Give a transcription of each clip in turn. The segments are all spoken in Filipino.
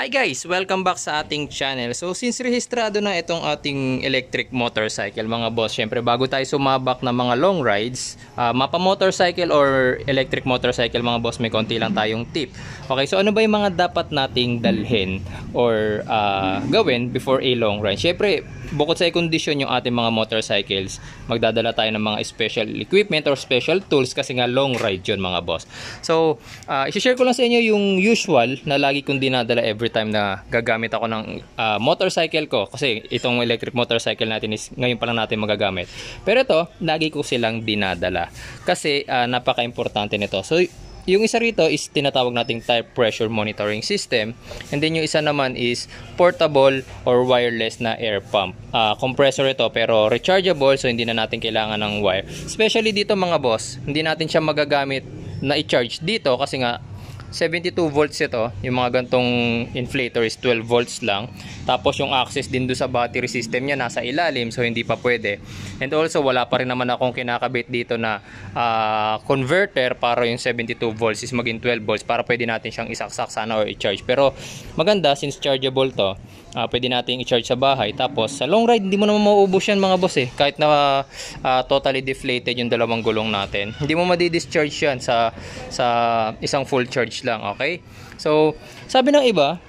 Hi guys! Welcome back sa ating channel. So since rehistrado na itong ating electric motorcycle mga boss, syempre bago tayo sumabak ng mga long rides, mapa motorcycle or electric motorcycle mga boss, may konti lang tayong tip. Okay, so ano ba yung mga dapat nating dalhin or gawin before a long ride? Syempre bukod sa i-condition yung ating mga motorcycles, magdadala tayo ng mga special equipment or special tools kasi nga long ride yun mga boss. So i-share ko lang sa inyo yung usual na lagi kong dinadala every time na gagamit ako ng motorcycle ko, kasi itong electric motorcycle natin is ngayon pa lang natin magagamit, pero ito lagi ko silang dinadala kasi napaka-importante nito. So yung isa rito is tinatawag nating tire pressure monitoring system, and then yung isa naman is portable or wireless na air pump. Compressor ito pero rechargeable, so hindi na natin kailangan ng wire. Especially dito mga boss, hindi natin siya magagamit na i-charge dito kasi nga 72 volts ito. Yung mga gantong inflator is 12 volts lang. Tapos yung access din do sa battery system niya nasa ilalim, so hindi pa pwede. And also wala pa rin naman akong kinakabit dito na converter para yung 72 volts is maging 12 volts para pwede natin siyang isaksak sana or i-charge. Pero maganda since chargeable to, pwede natin i-charge sa bahay. Tapos sa long ride hindi mo naman mauubos yan mga boss eh. Kahit na totally deflated yung dalawang gulong natin, hindi mo madi-discharge yan sa isang full charge lang, okay? So, sabi ng iba,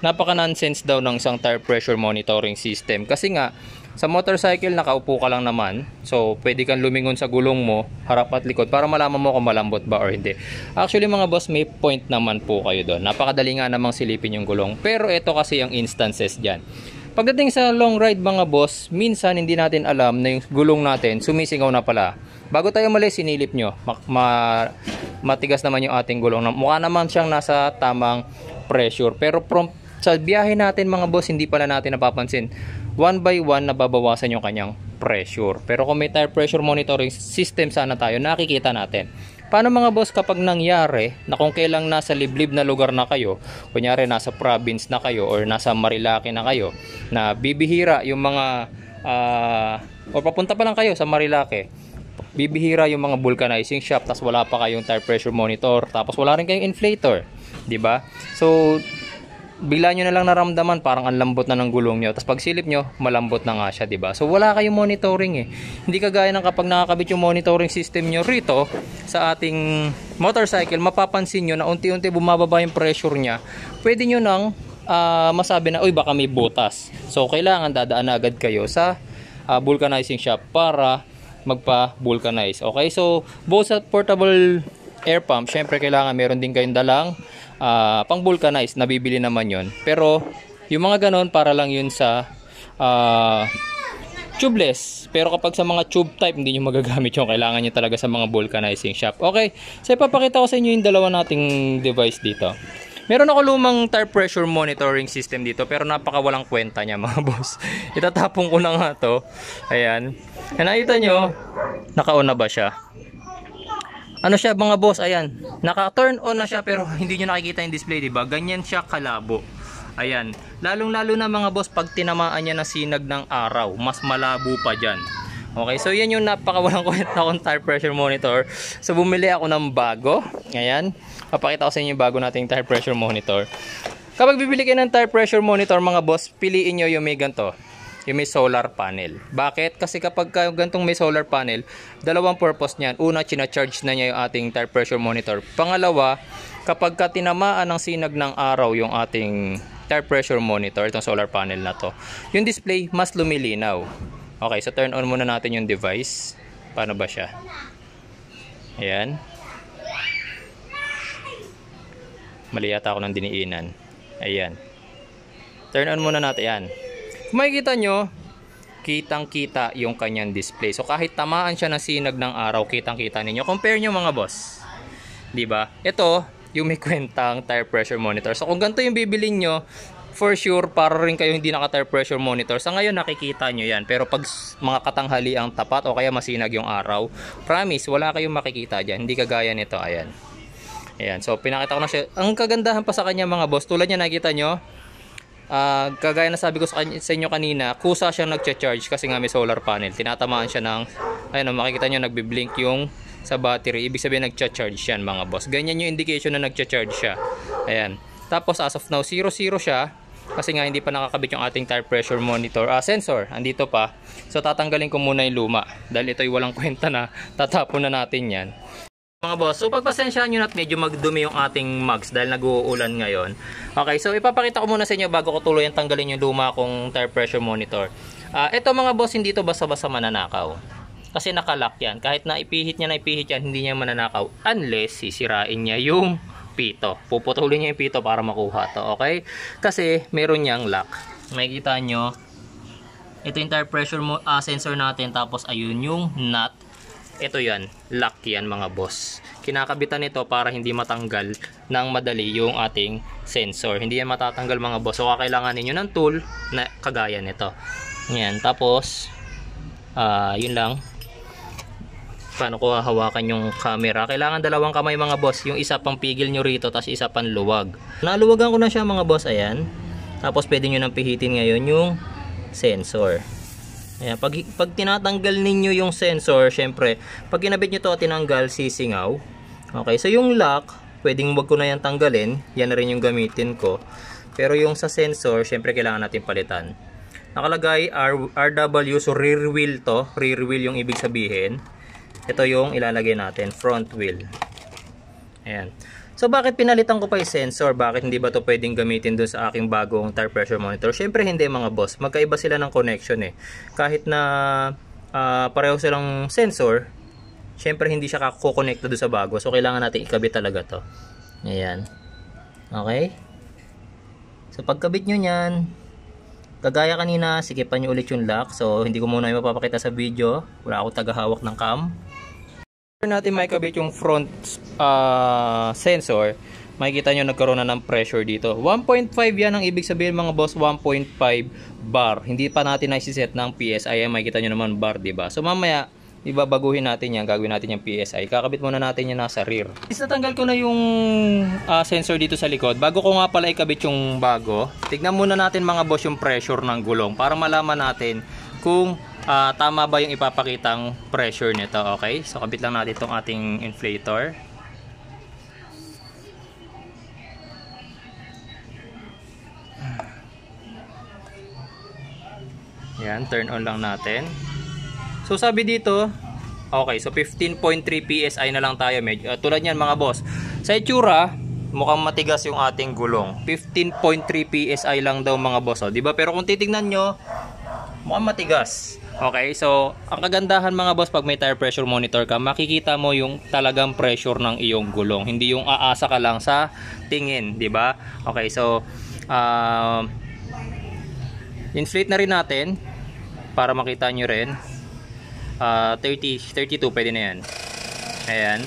napaka-nonsense daw ng isang tire pressure monitoring system. Kasi nga, sa motorcycle, nakaupo ka lang naman. So, pwede kang lumingon sa gulong mo, harap at likod, para malaman mo kung malambot ba or hindi. Actually, mga boss, may point naman po kayo doon. Napakadali nga namang silipin yung gulong. Pero, ito kasi yung instances dyan. Pagdating sa long ride, mga boss, minsan hindi natin alam na yung gulong natin sumisingaw na pala. Bago tayo mali, sinilip nyo. Matigas naman yung ating gulong. Mukha naman siyang nasa tamang pressure. Pero sa biyahe natin mga boss, hindi pala natin napapansin. One by one, nababawasan yung kanyang pressure. Pero kung may tire pressure monitoring system sana tayo, nakikita natin. Paano mga boss kapag nangyari na kung kailang nasa liblib na lugar na kayo, kunyari nasa province na kayo or nasa Marilaki na kayo, na bibihira yung mga, o papunta pa lang kayo sa Marilaki, bibihira yung mga vulcanizing shop, tapos wala pa kayong tire pressure monitor, tapos wala rin kayong inflator, di ba? So bigla nyo na lang naramdaman parang ang lambot na ng gulong nyo, tapos pagsilip nyo malambot na nga siya, di ba? So wala kayong monitoring eh. Hindi kagaya ng kapag nakakabit yung monitoring system nyo rito sa ating motorcycle, mapapansin nyo na unti-unti bumababa yung pressure nya. Pwede nyo nang masabi na, uy baka may butas, so kailangan dadaan agad kayo sa vulcanizing shop para magpa-vulcanize. Okay, so both sa portable air pump, syempre kailangan meron din kayong dalang pang-vulcanize, nabibili naman yon. Pero yung mga ganon para lang yun sa tubeless. Pero kapag sa mga tube type, hindi nyo magagamit yung, kailangan nyo talaga sa mga vulcanizing shop. Okay, so ipapakita ko sa inyo yung dalawa nating device dito. Meron ako lumang tire pressure monitoring system dito pero napakawalang kwenta niya mga boss. Itatapong ko na nga to. Ayan. Nakita nyo, naka-on na ba siya? Ano siya mga boss? Ayan. Naka-turn on na siya pero hindi nyo nakikita yung display, diba? Ganyan siya kalabo. Ayan. Lalong-lalo na mga boss pag tinamaan niya ng sinag ng araw, mas malabo pa dyan. Okay, so yan yung napakawalang kwenta kong tire pressure monitor. So bumili ako ng bago. Ayan, papakita ko sa inyo yung bago nating tire pressure monitor. Kapag bibili kayo ng tire pressure monitor mga boss, piliin nyo yung may ganito, yung may solar panel. Bakit? Kasi kapag gantong may solar panel, dalawang purpose niyan. Una, charge na niya yung ating tire pressure monitor. Pangalawa, kapag tinamaan ng sinag ng araw yung ating tire pressure monitor, itong solar panel na to, yung display mas lumilinaw. Okay, so turn on muna natin yung device. Paano ba siya? Ayan. Mali yata ako ng diniinan. Ayan. Turn on muna natin. Ayan. Kung makikita nyo, kitang-kita yung kanyang display. So kahit tamaan siya ng sinag ng araw, kitang-kita ninyo. Compare nyo mga boss. Diba? Ito, yung may kwentang tire pressure monitor. So kung ganito yung bibilin nyo, for sure, para rin kayo hindi naka-tire pressure monitor. Sa ngayon, nakikita nyo yan. Pero pag mga katanghali ang tapat o kaya masinag yung araw, promise, wala kayong makikita dyan. Hindi kagaya nito. Ayan. Ayan. So, pinakita ko na siya. Ang kagandahan pa sa kanya, mga boss, tulad niya nakita nyo, kagaya na sabi ko sa inyo kanina, kusa siyang nag-charge kasi nga may solar panel. Tinatamaan siya ng, ayan, makikita nyo, nagbiblink yung sa battery. Ibig sabihin, nag-charge yan, mga boss. Ganyan yung indication na nag-charge siya. Ayan. Tapos as of now, 0-0 siya kasi nga hindi pa nakakabit yung ating tire pressure monitor sensor. Andito pa. So tatanggalin ko muna yung luma dahil ito ay walang kwenta na tatapon na natin yan. Mga boss, so pagpasensyahan nyo na at medyo magdumi yung ating mugs dahil nag-uulan ngayon. Okay, so ipapakita ko muna sa inyo bago ko tuloyan tanggalin yung luma kong tire pressure monitor. Ito mga boss, hindi ito basta-basta mananakaw. Kasi nakalock yan. Kahit na ipihit yan, hindi niya mananakaw unless sisirain niya yung pito. Puputulin niya yung pito para makuha to, okay? Kasi meron niyang lock. Makikita nyo, ito yung tire pressure sensor natin, tapos ayun yung nut. Ito yan, lock yan mga boss. Kinakabitan ito para hindi matanggal ng madali yung ating sensor. Hindi yan matatanggal mga boss. So kakailangan ninyo ng tool na kagaya nito. Yan, tapos yun lang. Paano ko hahawakan yung camera? Kailangan dalawang kamay mga boss. Yung isa pang pigil nyo rito, tapos isa pang luwag. Naluwagan ko na siya mga boss, ayan. Tapos pwede nyo nang pihitin ngayon yung sensor. Ayan, pag tinatanggal ninyo yung sensor, syempre, pag kinabit nyo to tinanggal, sisingaw. Okay, so yung lock, pwedeng wag ko na yan tanggalin. Yan na rin yung gamitin ko. Pero yung sa sensor, syempre kailangan natin palitan. Nakalagay RW, so rear wheel to. Rear wheel yung ibig sabihin. Ito yung ilalagay natin, front wheel. Ayan. So bakit pinalitan ko pa yung sensor? Bakit hindi ba to pwedeng gamitin doon sa aking bagong tire pressure monitor? Syempre hindi mga boss. Magkaiba sila ng connection eh. Kahit na pareho silang sensor, syempre hindi siya kakonekta doon sa bago. So kailangan natin ikabit talaga to. Ayan. Okay? So pagkabit nyo nyan, kagaya kanina, sikipan nyo ulit yung lock. So hindi ko muna yung mapapakita sa video. Wala akong tagahawak ng cam. Natin maikabit yung front sensor, makikita nyo nagkaroon na ng pressure dito. 1.5 yan ang ibig sabihin mga boss, 1.5 bar. Hindi pa natin naiset ng PSI, makikita nyo naman bar, diba? So mamaya, ibabaguhin natin yan, gagawin natin yung PSI. Kakabit muna natin yan nasa rear. Natanggal ko na yung sensor dito sa likod. Bago ko nga pala ikabit yung bago, tignan muna natin mga boss yung pressure ng gulong para malaman natin kung tama ba yung ipapakitang pressure nito, okay? So kabit lang natin itong ating inflator. Yan, turn on lang natin. So sabi dito, okay, so 15.3 PSI na lang tayo. Medyo, tulad yan mga boss. Sa itsura, mukhang matigas yung ating gulong. 15.3 PSI lang daw mga boss, oh, diba? Pero kung titignan nyo, mukhang matigas. Okay, so ang kagandahan mga boss pag may tire pressure monitor ka, makikita mo yung talagang pressure ng iyong gulong. Hindi yung aasa ka lang sa tingin, di ba? Okay, so inflate na rin natin para makita nyo rin. 32 pwede na yan. Ayan.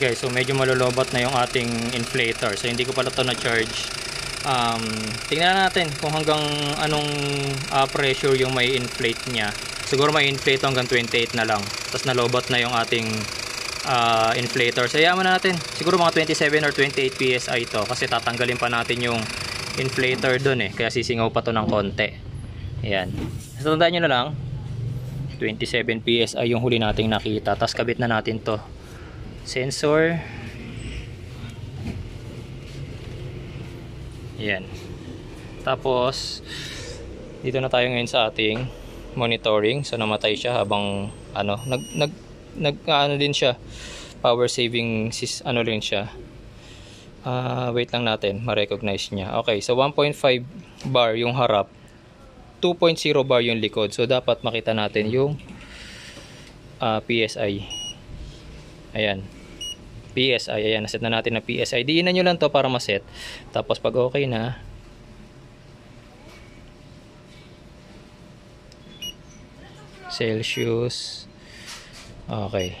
Okay, so medyo malulobot na yung ating inflator. So hindi ko pala ito na-charge. Tingnan natin kung hanggang anong pressure yung may inflate niya. Siguro may inflate hanggang 28 na lang. Tapos nalobot na yung ating inflator. So yaman na natin. Siguro mga 27 or 28 PSI to. Kasi tatanggalin pa natin yung inflator dun eh. Kaya sisingaw pa to ng konti. Ayan. So tandaan nyo na lang. 27 PSI yung huli nating nakita. Tapos kabit na natin to. Sensor. Ayan. Tapos dito na tayo ngayon sa ating monitoring. So namatay siya habang ano, nag din siya. Power saving ano rin siya. Wait lang natin, ma-recognize niya. Okay, so 1.5 bar yung harap. 2.0 bar yung likod. So dapat makita natin yung PSI. Ayan. PSI, ayan, naset na natin na PSI. Diinan nyo lang to para maset. Tapos pag okay na, Celsius. Okay.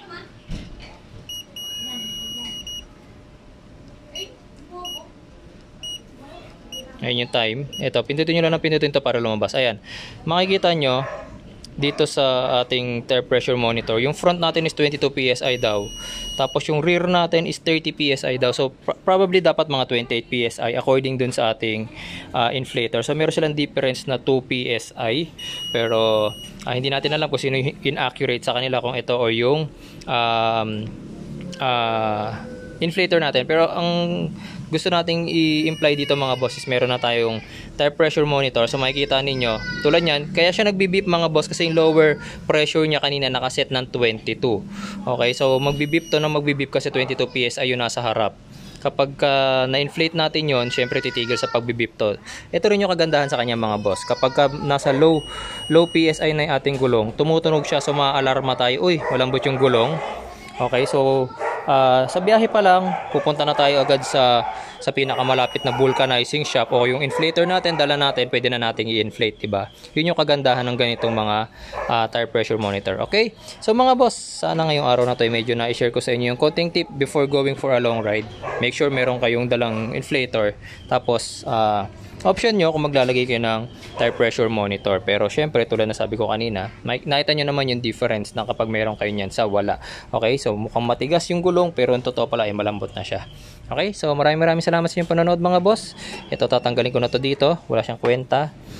Ayan yung time. Ito, pindutin nyo lang ng pindutin to para lumabas. Ayan. Makikita nyo, dito sa ating tire pressure monitor, yung front natin is 22 PSI daw. Tapos yung rear natin is 30 PSI daw. So probably dapat mga 28 PSI according dun sa ating inflator. So meron silang difference na 2 PSI. Pero hindi natin alam kung sino inaccurate sa kanila, kung ito o yung inflator natin. Pero ang gusto nating i-imply dito mga boss is meron na tayong tire pressure monitor. So makikita ninyo, tulad yan, kaya siya nagbi-beep mga boss kasi yung lower pressure niya kanina nakaset ng 22. Okay, so magbi-beep to na magbi-beep kasi 22 PSI yun nasa harap. Kapag na-inflate natin yon, syempre titigil sa pagbibip to. Ito rin yung kagandahan sa kanya mga boss. Kapag nasa low PSI na yung ating gulong, tumutunog siya, so ma-alarma tayo. Uy, malambot yung gulong. Okay, so sa biyahe pa lang, pupunta na tayo agad sa pinakamalapit na vulcanizing shop o yung inflator natin, dala natin, pwede na natin i-inflate, diba? Yun yung kagandahan ng ganitong mga tire pressure monitor. Okay? So mga boss, sana ngayong araw na to medyo na-share ko sa inyo yung konting tip before going for a long ride. Make sure meron kayong dalang inflator. Tapos, option nyo kung maglalagay kayo ng tire pressure monitor. Pero syempre, tulad na sabi ko kanina, nakita nyo naman yung difference na kapag meron kayo nyan sa wala. Okay, so mukhang matigas yung gulong pero yung totoo pala ay malambot na siya. Okay, so maraming salamat sa inyong panonood mga boss. Ito tatanggalin ko na to dito, wala siyang kwenta.